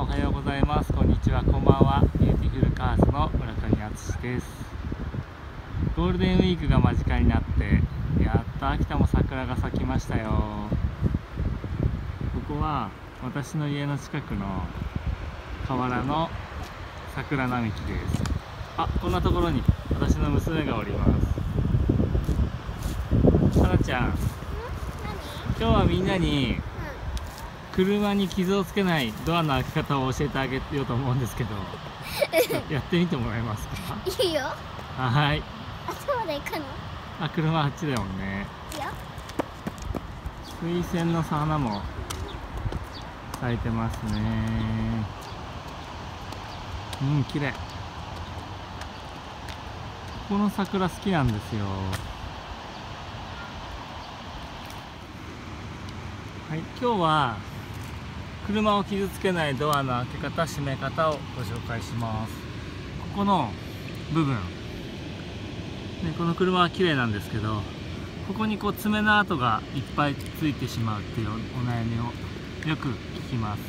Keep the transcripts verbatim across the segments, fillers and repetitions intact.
ん、おはようございます。こんにちは、こんばんは。ビューティフルカーズの村上敦です。ゴールデンウィークが間近になって、やっと秋田も桜が咲きましたよ。ここは私の家の近くの河原の桜並木です。あ、こんなところに私の娘がおります。さなちゃん、今日はみんなに車に傷をつけないドアの開け方を教えてあげようと思うんですけどやってみてもらえますか？いいよ。はい。あそこまで行くの？あ、車あっちだもんね。いいよ。水仙の花も咲いてますね。うん、綺麗。ここの桜好きなんですよ。はい、今日は車を傷つけないドアの開け方、閉め方をご紹介します。ここの部分、ね、この車は綺麗なんですけど、ここにこう爪の跡がいっぱいついてしまうっていうお悩みをよく聞きます。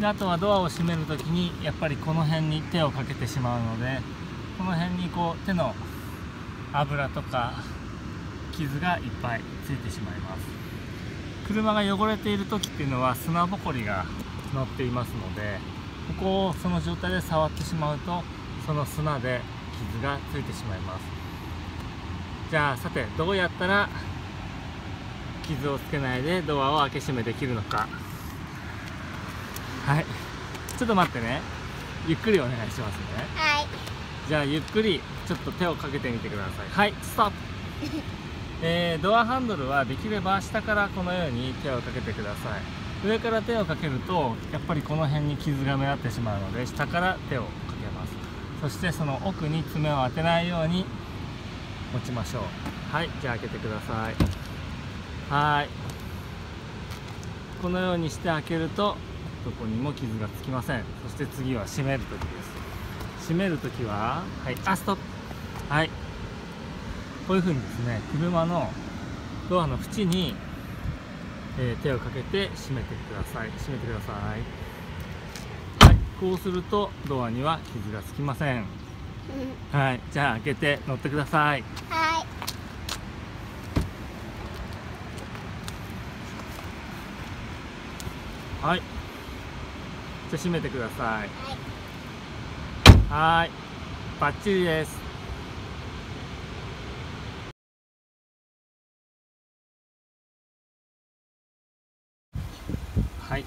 で、あとはドアを閉めるときにやっぱりこの辺に手をかけてしまうので、この辺にこう手の油とか傷がいっぱいついてしまいます。車が汚れている時っていうのは砂ぼこりが乗っていますので、ここをその状態で触ってしまうと、その砂で傷がついてしまいます。じゃあ、さて、どうやったら傷をつけないでドアを開け閉めできるのか。はい、ちょっと待ってね。ゆっくりお願いしますね。はい。じゃあ、ゆっくりちょっと手をかけてみてください。はい、ストップえー、ドアハンドルはできれば下からこのように手をかけてください。上から手をかけるとやっぱりこの辺に傷が目立ってしまうので、下から手をかけます。そしてその奥に爪を当てないように持ちましょう。はい、じゃあ開けてください。はい、このようにして開けるとどこにも傷がつきません。そして次は閉めるときです。閉めるときは、はい、あ、ストップ。はい、こういうふうにですね、車のドアの縁に、えー、手をかけて閉めてください。閉めてください。はい、こうするとドアには傷がつきません。うん、はい、じゃあ開けて乗ってください。はい。はい。じゃあ閉めてください。はい。はい。バッチリです。はい、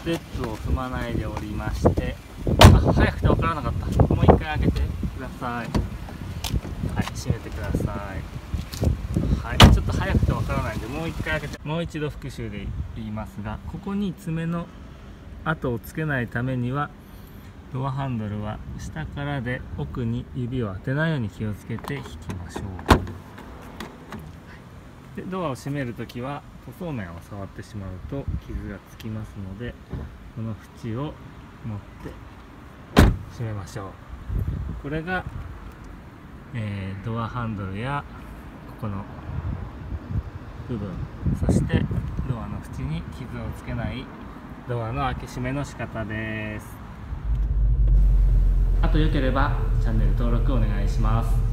ステップを踏まないでおりまして、あ、早くて分からなかった。もう一回開けてください。はい、閉めてください。はい、ちょっと早くて分からないんで、もう一回開けて、もう一度復習で言いますが、ここに爪の跡をつけないためにはドアハンドルは下からで奥に指を当てないように気をつけて引きましょう。で、ドアを閉めるときはそうめんを触ってしまうと傷がつきますので、この縁を持って閉めましょう。これが、えー、ドアハンドルやここの部分、そしてドアの縁に傷をつけないドアの開け閉めの仕方です。あとよければチャンネル登録お願いします。